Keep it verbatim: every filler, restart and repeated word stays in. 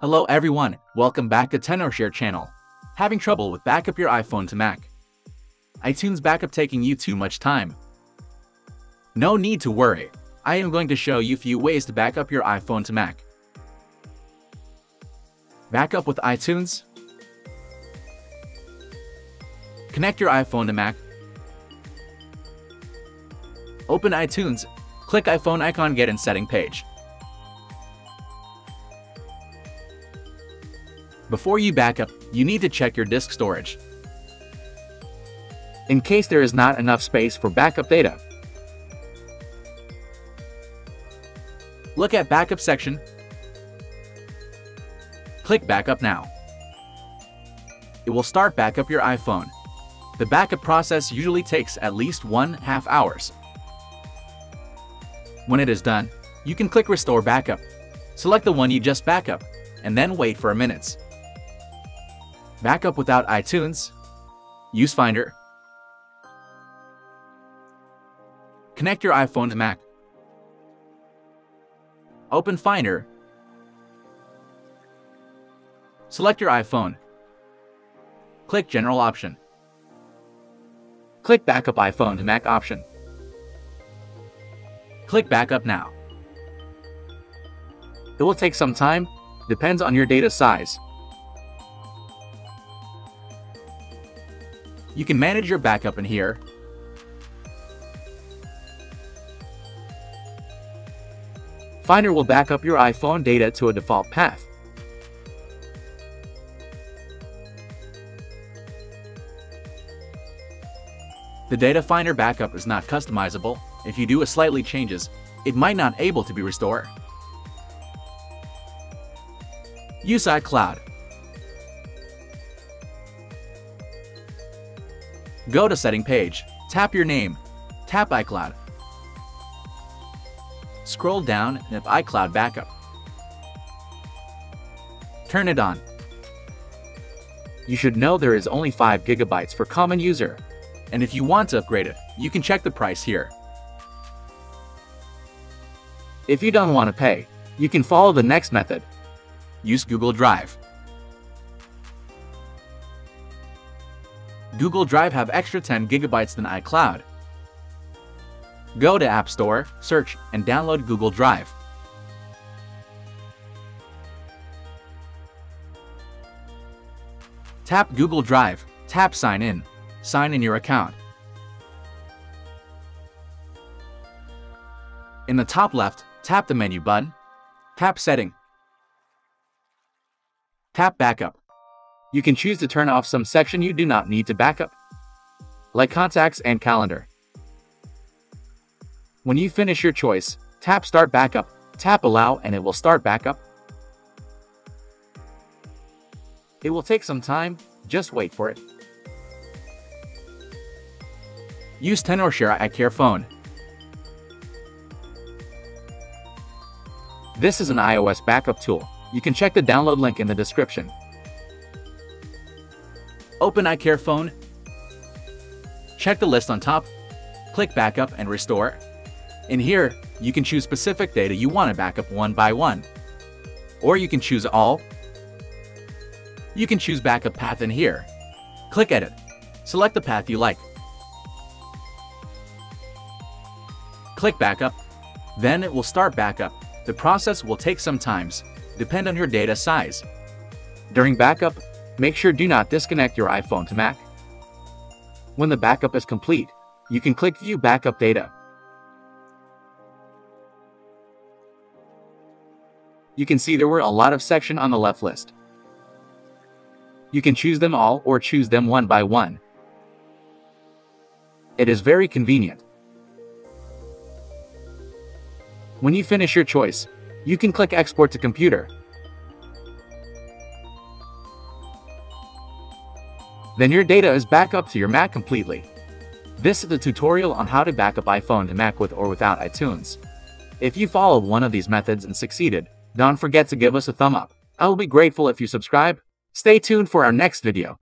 Hello everyone, welcome back to TenorShare channel. Having trouble with backup your iPhone to Mac? iTunes backup taking you too much time? No need to worry, I am going to show you few ways to back up your iPhone to Mac. Backup with iTunes. Connect your iPhone to Mac. Open iTunes, click iPhone icon, get in setting page. Before you backup, you need to check your disk storage, in case there is not enough space for backup data. Look at backup section. Click backup now. It will start backup your iPhone. The backup process usually takes at least one half hours. When it is done, you can click restore backup. Select the one you just backup, and then wait for a minute. Backup without iTunes. Use Finder. Connect your iPhone to Mac. Open Finder. Select your iPhone. Click General option. Click Backup iPhone to Mac option. Click Backup Now. It will take some time, depends on your data size. You can manage your backup in here. Finder will back up your iPhone data to a default path. The data Finder backup is not customizable. If you do a slightly changes, it might not able to be restored. Use iCloud. Go to setting page, tap your name, tap iCloud. Scroll down and have iCloud backup. Turn it on. You should know there is only five gigabytes for common user, and if you want to upgrade it, you can check the price here. If you don't want to pay, you can follow the next method. Use Google Drive. Google Drive have extra ten gigabytes than iCloud. Go to App Store, search, and download Google Drive. Tap Google Drive, tap Sign In, sign in your account. In the top left, tap the menu button, tap Setting, tap Backup. You can choose to turn off some section you do not need to backup, like contacts and calendar. When you finish your choice, tap Start Backup, tap Allow, and it will start backup. It will take some time, just wait for it. Use TenorShare iCareFone. This is an iOS backup tool. You can check the download link in the description. Open iCareFone. Check the list on top. Click Backup and Restore. In here, you can choose specific data you want to backup one by one, or you can choose all. You can choose backup path in here. Click Edit. Select the path you like. Click Backup. Then it will start backup. The process will take some times, depend on your data size. During backup, make sure do not disconnect your iPhone to Mac. When the backup is complete, you can click View Backup Data. You can see there were a lot of sections on the left list. You can choose them all or choose them one by one. It is very convenient. When you finish your choice, you can click Export to Computer. Then your data is back up to your Mac completely. This is the tutorial on how to backup iPhone to Mac with or without iTunes. If you followed one of these methods and succeeded, don't forget to give us a thumb up. I will be grateful if you subscribe. Stay tuned for our next video.